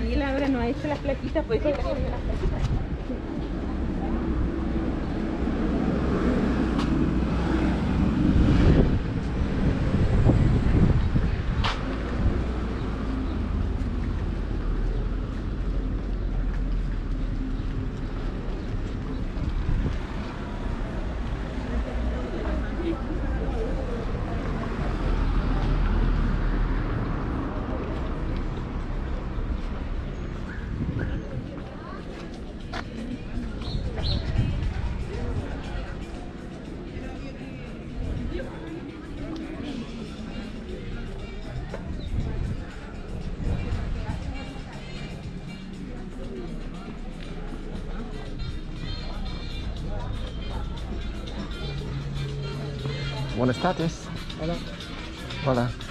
Daniela ahora nos ha hecho las plaquitas, por eso sí, las plaquitas. Buenas tardes. Hola. Hola.